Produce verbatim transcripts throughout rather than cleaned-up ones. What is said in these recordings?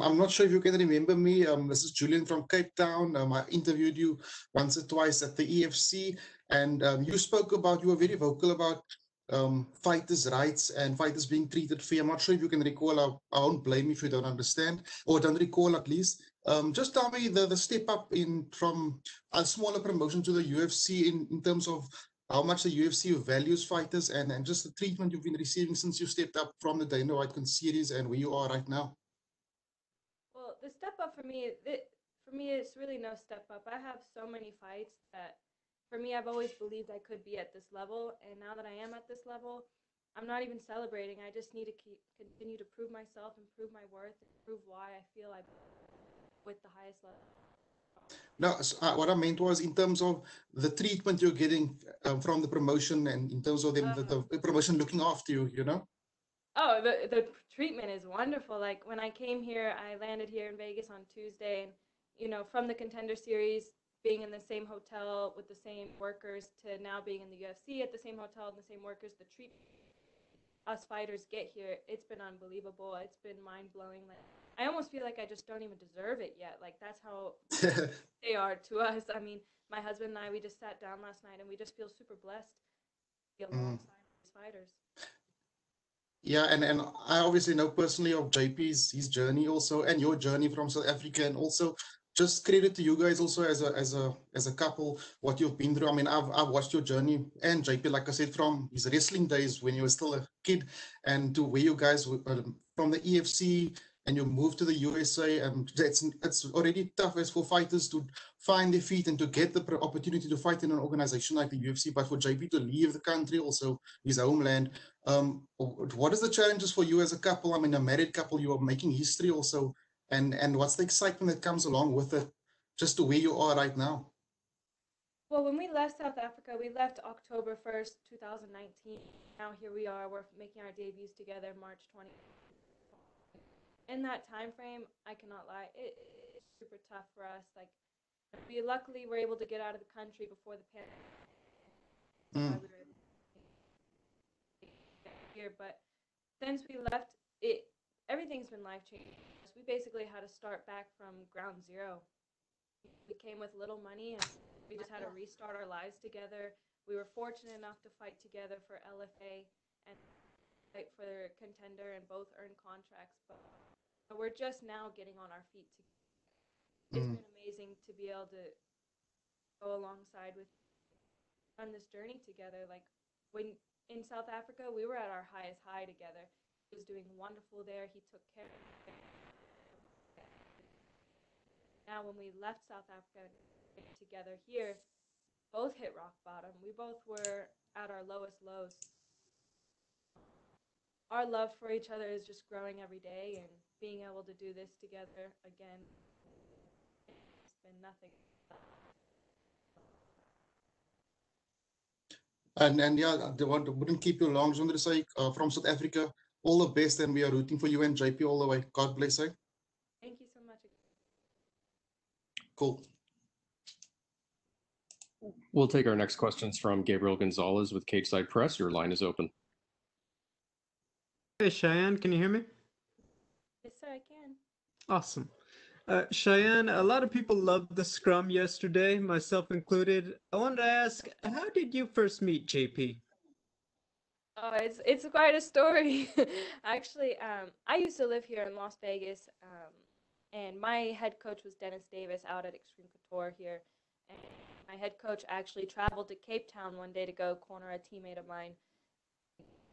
I'm not sure if you can remember me. Um, this is Julian from Cape Town. Um, I interviewed you once or twice at the E F C, and um, you spoke about, you were very vocal about um, fighters' rights and fighters being treated fair. I'm not sure if you can recall. I, I won't blame if you don't understand, or don't recall at least. Um, just tell me the, the step up in from a smaller promotion to the U F C in, in terms of how much the U F C values fighters and, and just the treatment you've been receiving since you stepped up from the Dana White's Contender Series and where you are right now. Well, the step up for me, it, for me, it's really no step up. I have so many fights that, for me, I've always believed I could be at this level, and now that I am at this level, I'm not even celebrating. I just need to keep, continue to prove myself and prove my worth and prove why I feel I'm with the highest level. No, so, uh, what I meant was in terms of the treatment you're getting uh, from the promotion, and in terms of them, um, the, the promotion looking after you, you know? Oh, the, the treatment is wonderful. Like, when I came here, I landed here in Vegas on Tuesday, and, you know, from the Contender Series, being in the same hotel with the same workers, to now being in the U F C at the same hotel and the same workers, the treatment us fighters get here, it's been unbelievable. It's been mind-blowing. Like, I almost feel like I just don't even deserve it yet. Like, that's how they are to us. I mean, my husband and I, we just sat down last night, and we just feel super blessed to be alongside mm. these fighters. Yeah, and, and I obviously know personally of J P's, his journey also, and your journey from South Africa, and also just credit to you guys also as a as a as a couple, what you've been through. I mean, I've I've watched your journey, and J P, like I said, from his wrestling days when you were still a kid, and to where you guys were, um, from the E F C, and you moved to the U S A, and it's it's already tough as for fighters to find their feet and to get the opportunity to fight in an organization like the U F C. But for J P to leave the country, also his homeland, um, what is the challenges for you as a couple? I mean, a married couple, you are making history also. And, and what's the excitement that comes along with it, just to where you are right now? Well, when we left South Africa, we left October first, two thousand nineteen. Now here we are, we're making our debuts together March twentieth. In that time frame, I cannot lie, it, it's super tough for us. Like, we luckily were able to get out of the country before the pandemic. Mm. Here, but since we left, it everything's been life-changing. We basically had to start back from ground zero. We came with little money, and we just had to restart our lives together. We were fortunate enough to fight together for L F A and fight for their Contender, and both earned contracts. But we're just now getting on our feet together. It's mm. been amazing to be able to go alongside with you on this journey together. Like, when in South Africa, we were at our highest high together. He was doing wonderful there. He took care of me. Now, when we left South Africa together here, both hit rock bottom. We both were at our lowest lows. Our love for each other is just growing every day, and being able to do this together again, it's been nothing. And, and yeah, I wouldn't keep you long. I wanted to say uh, from South Africa, all the best, and we are rooting for you and J P all the way. God bless you. Cool. We'll take our next questions from Gabriel Gonzalez with Cageside Press. Your line is open. Hey, Cheyenne, can you hear me? Yes, sir, I can. Awesome. Uh, Cheyenne, a lot of people loved the scrum yesterday, myself included. I wanted to ask, how did you first meet J P? Oh, it's, it's quite a story. Actually, um, I used to live here in Las Vegas, um, and my head coach was Dennis Davis out at Extreme Couture here. And my head coach actually traveled to Cape Town one day to go corner a teammate of mine.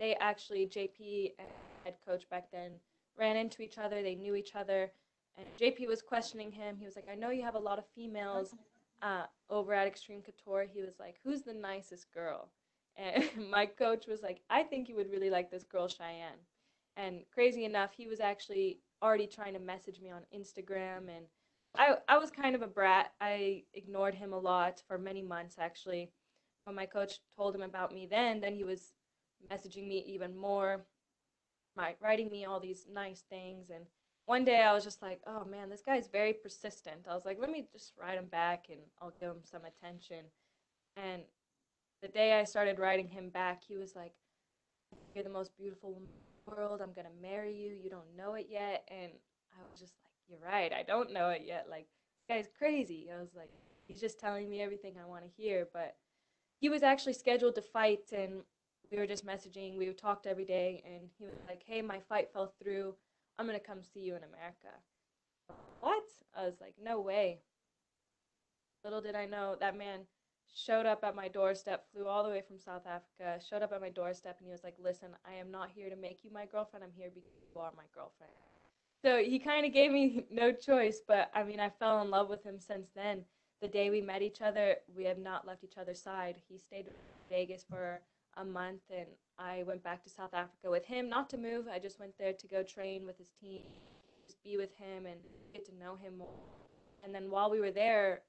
They actually, J P and head coach back then, ran into each other. They knew each other. And J P was questioning him. He was like, I know you have a lot of females uh, over at Extreme Couture. He was like, who's the nicest girl? And my coach was like, I think you would really like this girl, Cheyenne. And crazy enough, he was actually already trying to message me on Instagram, and I, I was kind of a brat. I ignored him a lot for many months, actually. When my coach told him about me then, then he was messaging me even more, my, writing me all these nice things, and one day I was just like, oh man, this guy's very persistent. I was like, let me just write him back, and I'll give him some attention. And the day I started writing him back, he was like, you're the most beautiful woman world, I'm gonna marry you, you don't know it yet. And I was just like, you're right, I don't know it yet. Like, this guy's crazy. I was like, he's just telling me everything I want to hear. But he was actually scheduled to fight, and we were just messaging. We talked every day, and he was like, hey, my fight fell through. I'm going to come see you in America. What? I was like, no way. Little did I know, that man showed up at my doorstep, flew all the way from South Africa, showed up at my doorstep, and he was like, listen, I am not here to make you my girlfriend. I'm here because you are my girlfriend. So he kind of gave me no choice, but, I mean, I fell in love with him since then. The day we met each other, we have not left each other's side. He stayed in Vegas for a month, and I went back to South Africa with him, not to move. I just went there to go train with his team, just be with him and get to know him more. And then while we were there,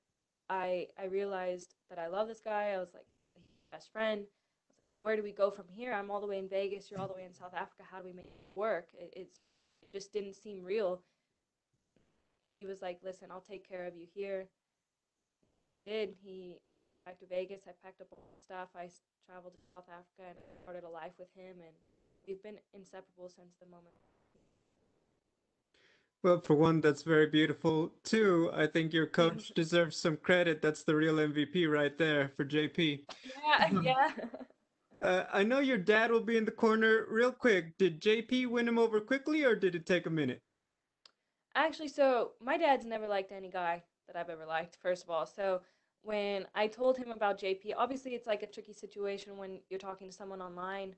I I realized that I love this guy. I was like, he's my best friend. I was like, where do we go from here? I'm all the way in Vegas. You're all the way in South Africa. How do we make it work? It, it's, it just didn't seem real. He was like, listen, I'll take care of you here. He did. He back to Vegas. I packed up all the stuff. I traveled to South Africa and started a life with him. And we've been inseparable since the moment. Well, for one, that's very beautiful. Two, I think your coach deserves some credit. That's the real M V P right there for J P. Yeah, yeah. Uh, I know your dad will be in the corner real quick. Did J P win him over quickly, or did it take a minute? Actually, so my dad's never liked any guy that I've ever liked, first of all. So when I told him about J P, obviously it's like a tricky situation when you're talking to someone online.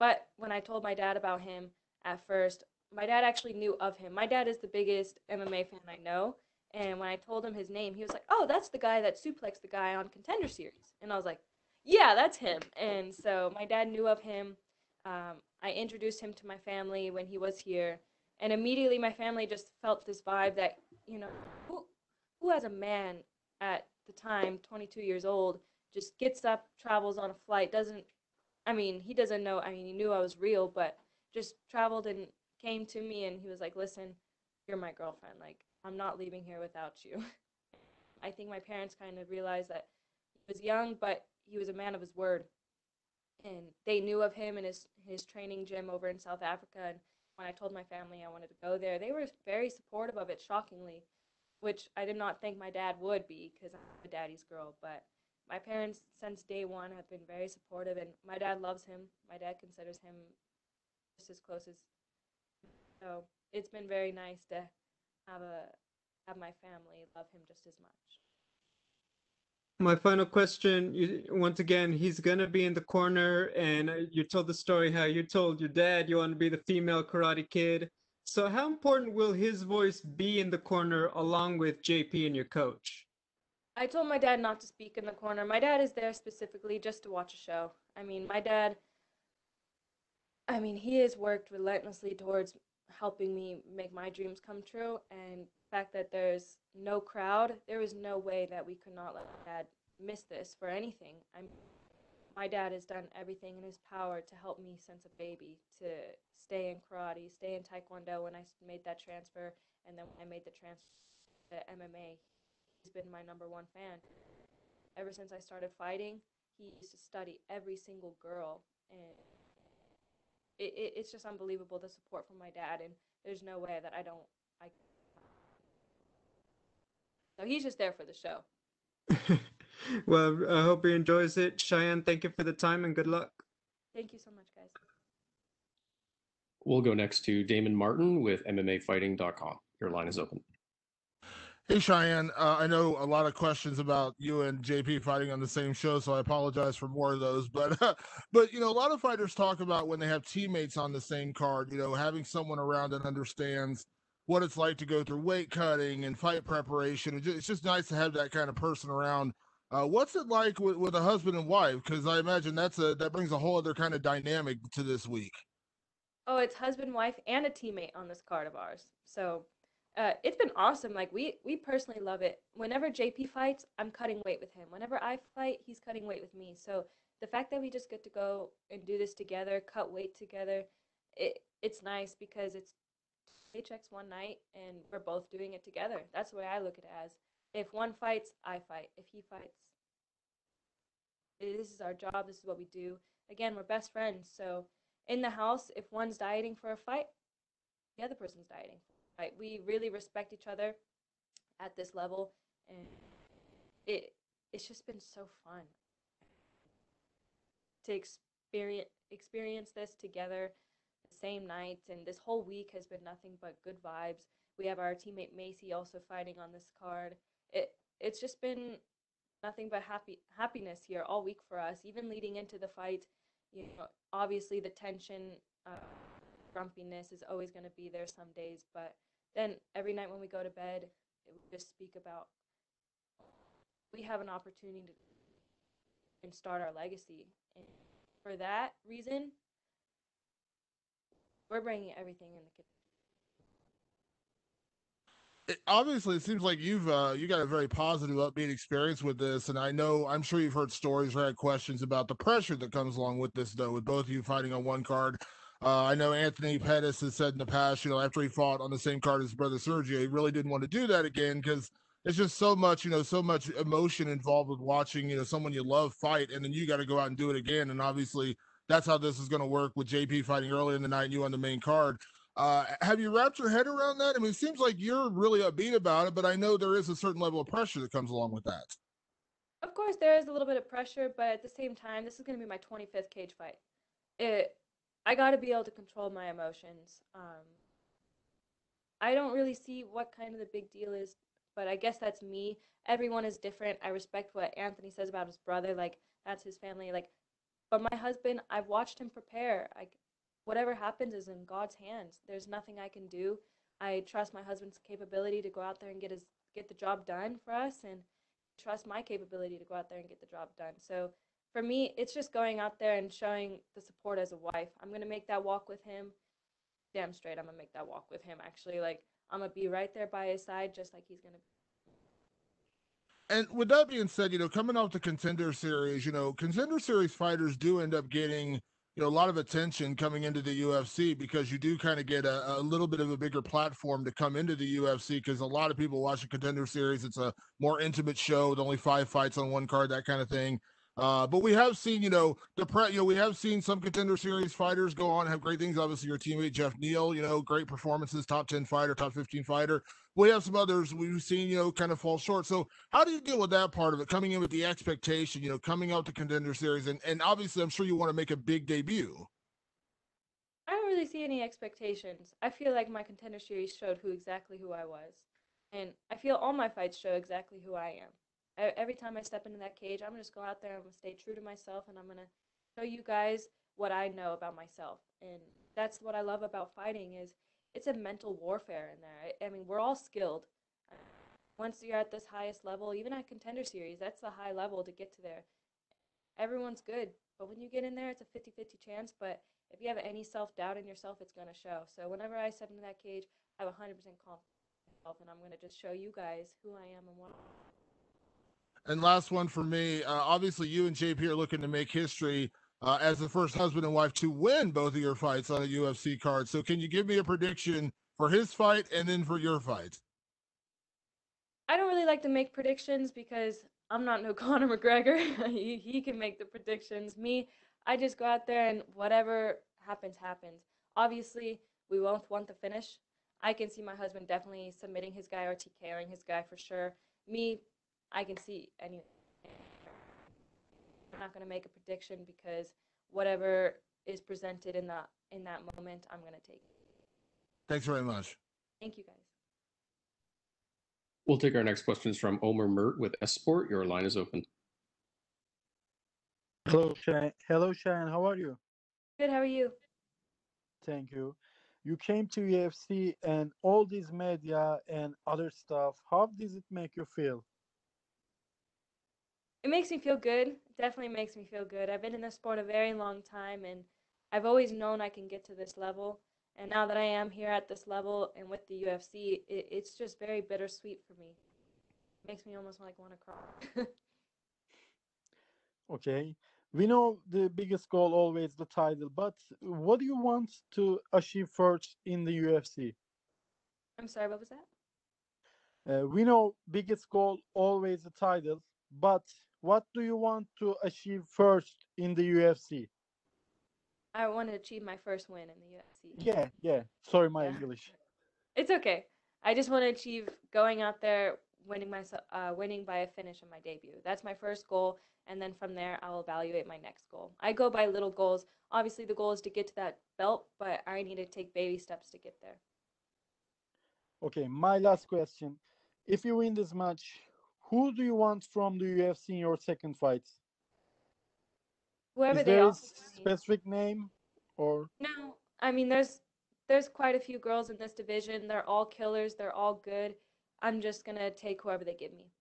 But when I told my dad about him at first, my dad actually knew of him. My dad is the biggest M M A fan I know. And when I told him his name, he was like, oh, that's the guy that suplexed the guy on Contender Series. And I was like, yeah, that's him. And so my dad knew of him. Um, I introduced him to my family when he was here. And immediately my family just felt this vibe that, you know, who, who has a man at the time, twenty-two years old, just gets up, travels on a flight, doesn't, I mean, he doesn't know, I mean, he knew I was real, but just traveled and came to me, and he was like, listen, you're my girlfriend. Like, I'm not leaving here without you. I think my parents kind of realized that he was young, but he was a man of his word. And they knew of him and his, his training gym over in South Africa. And when I told my family I wanted to go there, they were very supportive of it, shockingly, which I did not think my dad would be, because I'm a daddy's girl. But my parents, since day one, have been very supportive. And my dad loves him. My dad considers him just as close as. So it's been very nice to have a have my family love him just as much. My final question, you, once again, he's going to be in the corner, and you told the story how you told your dad you want to be the female Karate Kid. So how important will his voice be in the corner along with J P and your coach? I told my dad not to speak in the corner. My dad is there specifically just to watch a show. I mean, my dad, I mean, he has worked relentlessly towards helping me make my dreams come true, and the fact that there's no crowd, there was no way that we could not let my dad miss this for anything. I'm, my dad has done everything in his power to help me since a baby, to stay in karate, stay in taekwondo when I made that transfer, and then when I made the transfer to M M A, he's been my number one fan. Ever since I started fighting, he used to study every single girl, and It, it, it's just unbelievable, the support from my dad, and there's no way that I don't. I... So he's just there for the show. Well, I hope he enjoys it. Cheyenne, thank you for the time and good luck. Thank you so much, guys. We'll go next to Damon Martin with M M A Fighting dot com. Your line is open. Hey, Cheyenne. Uh, I know a lot of questions about you and J P fighting on the same show, so I apologize for more of those. But, uh, but you know, a lot of fighters talk about when they have teammates on the same card, you know, having someone around that understands what it's like to go through weight cutting and fight preparation. It's just nice to have that kind of person around. Uh, what's it like with, with a husband and wife? Because I imagine that's a, that brings a whole other kind of dynamic to this week. Oh, it's husband, wife, and a teammate on this card of ours. So... Uh, it's been awesome. Like, we, we personally love it. Whenever J P fights, I'm cutting weight with him. Whenever I fight, he's cutting weight with me. So the fact that we just get to go and do this together, cut weight together, it it's nice because it's paychecks one night and we're both doing it together. That's the way I look at it as. If one fights, I fight. If he fights, this is our job. This is what we do. Again, we're best friends. So in the house, if one's dieting for a fight, the other person's dieting for fight. We really respect each other at this level, and it it's just been so fun to experience experience this together the same night. And this whole week has been nothing but good vibes. We have our teammate Macy also fighting on this card. It it's just been nothing but happy happiness here all week for us. Even leading into the fight, you know, obviously the tension, uh, grumpiness is always going to be there some days, but then every night when we go to bed, we just speak about we have an opportunity to and start our legacy. And for that reason, we're bringing everything in the kitchen. It, obviously, it seems like you've uh, you got a very positive, upbeat experience with this, and I know I'm sure you've heard stories or had questions about the pressure that comes along with this, though, with both of you fighting on one card. Uh, I know Anthony Pettis has said in the past, you know, after he fought on the same card as his brother Sergio, he really didn't want to do that again because it's just so much, you know, so much emotion involved with watching, you know, someone you love fight, and then you got to go out and do it again. And obviously, that's how this is going to work with J P fighting early in the night and you on the main card. Uh, have you wrapped your head around that? I mean, it seems like you're really upbeat about it, but I know there is a certain level of pressure that comes along with that. Of course, there is a little bit of pressure, but at the same time, this is going to be my twenty-fifth cage fight. It, I got to be able to control my emotions. Um, I don't really see what kind of the big deal is, but I guess that's me. Everyone is different. I respect what Anthony says about his brother. Like, that's his family. Like, but my husband, I've watched him prepare. I Whatever happens is in God's hands. There's nothing I can do. I trust my husband's capability to go out there and get his get the job done for us, and trust my capability to go out there and get the job done. So for me, it's just going out there and showing the support as a wife. I'm going to make that walk with him. Damn straight, I'm going to make that walk with him, actually. Like, I'm going to be right there by his side, just like he's going to be. And with that being said, you know, coming off the Contender Series, you know, Contender Series fighters do end up getting – you know, a lot of attention coming into the U F C because you do kind of get a, a little bit of a bigger platform to come into the U F C because a lot of people watch the Contender Series. It's a more intimate show with only five fights on one card, that kind of thing. Uh, but we have seen, you know, the pre- you know, we have seen some Contender Series fighters go on and have great things. Obviously, your teammate Jeff Neal, you know, great performances, top ten fighter, top fifteen fighter. We have some others we've seen, you know, kind of fall short. So how do you deal with that part of it, coming in with the expectation, you know, coming out to Contender Series? And, and obviously, I'm sure you want to make a big debut. I don't really see any expectations. I feel like my Contender Series showed who exactly who I was. And I feel all my fights show exactly who I am. I, every time I step into that cage, I'm going to just go out there and I'm going to stay true to myself, and I'm going to show you guys what I know about myself. And that's what I love about fighting is, it's a mental warfare in there. I mean, we're all skilled. Once you're at this highest level, even at Contender Series, that's the high level to get to there. Everyone's good, but when you get in there, it's a fifty-fifty chance, but if you have any self-doubt in yourself, it's going to show. So whenever I step into that cage, I have one hundred percent confidence in myself, and I'm going to just show you guys who I am and what I am. And last one for me, uh, obviously you and J P are looking to make history Uh, as the first husband and wife to win both of your fights on a U F C card. So can you give me a prediction for his fight and then for your fight? I don't really like to make predictions because I'm not no Conor McGregor. he, he can make the predictions. Me, I just go out there and whatever happens, happens. Obviously, we won't want the finish. I can see my husband definitely submitting his guy or TKing his guy for sure. Me, I can see anything. I'm not going to make a prediction because whatever is presented in that in that moment, I'm going to take it. Thanks very much. Thank you, guys. We'll take our next questions from Omer Mert with Esport. Your line is open. Hello, Shane. Hello, Shane. How are you? Good. How are you? Thank you. You came to U F C and all these media and other stuff. How does it make you feel? It makes me feel good. It definitely makes me feel good. I've been in this sport a very long time, and I've always known I can get to this level. And now that I am here at this level and with the U F C, it, it's just very bittersweet for me. It makes me almost like want to cry. Okay. We know the biggest goal always the title, but what do you want to achieve first in the U F C? I'm sorry, what was that? Uh, we know biggest goal always the title, but what do you want to achieve first in the U F C? I want to achieve my first win in the U F C. Yeah, yeah. Sorry, my yeah. English. It's okay. I just want to achieve going out there, winning myself, uh, winning by a finish on my debut. That's my first goal, and then from there, I'll evaluate my next goal. I go by little goals. Obviously, the goal is to get to that belt, but I need to take baby steps to get there. Okay, my last question. If you win this match, who do you want from the U F C in your second fight? Whoever is they are. Is there a specific name? Or? No, I mean, there's there's quite a few girls in this division. They're all killers. They're all good. I'm just going to take whoever they give me.